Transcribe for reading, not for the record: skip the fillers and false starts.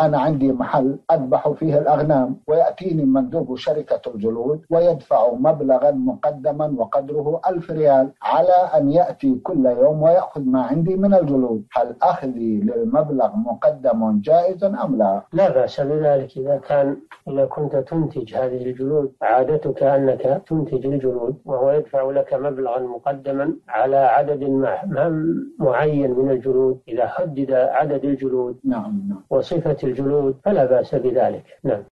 أنا عندي محل أذبح فيه الأغنام، ويأتيني مندوب شركة الجلود ويدفع مبلغا مقدما وقدره 1000 ريال على أن يأتي كل يوم ويأخذ ما عندي من الجلود. هل أخذي للمبلغ مقدم جائز أم لا؟ لا بأس بذلك إذا كنت تنتج هذه الجلود، عادتك أنك تنتج الجلود وهو يدفع لك مبلغا مقدما على عدد معين من الجلود إذا حدد عدد الجلود وصفة الجلود فلا بأس بذلك. نعم.